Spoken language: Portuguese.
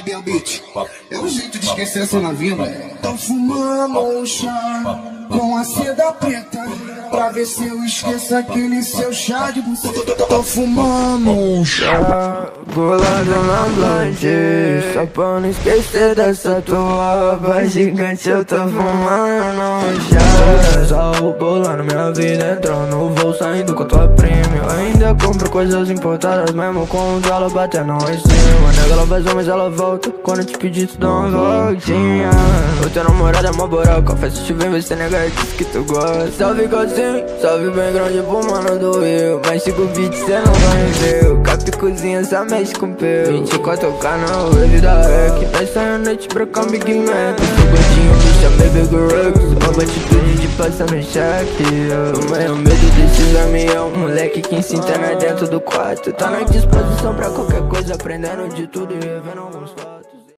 Baby Beach. É um jeito de esquecer essa na vida. Tô fumando um chá com a seda preta, pra ver se eu esqueço aquele seu chá de buceta. Tô fumando um chá colado na blonde, só pra não esquecer dessa tua voz gigante. Eu tô fumando um chá. Só o bolando, minha vida entrou no voo, saindo com tua prima. Eu ainda compro coisas importadas, mesmo com o dólar batendo em cima. Nega, ela faz homens, ela volta, quando eu te pedir tu dá uma voltinha. O teu namorado é mó buraco, confesso te vem ver se nega diz que tu gosta. Salve cozinho, salve bem grande pro mano do Rio, mas se com beat cê não vai ver. Cap cozinha só mexe com peu, 24k não é vida é que vai sair a noite pra com Big Mac. Sou gordinho, bicha, baby girl, uma atitude de passar no cheque. O meu medo desses amigos, moleque que ensina dentro do quarto. Tá na disposição pra qualquer coisa, aprendendo de tudo e revendo alguns.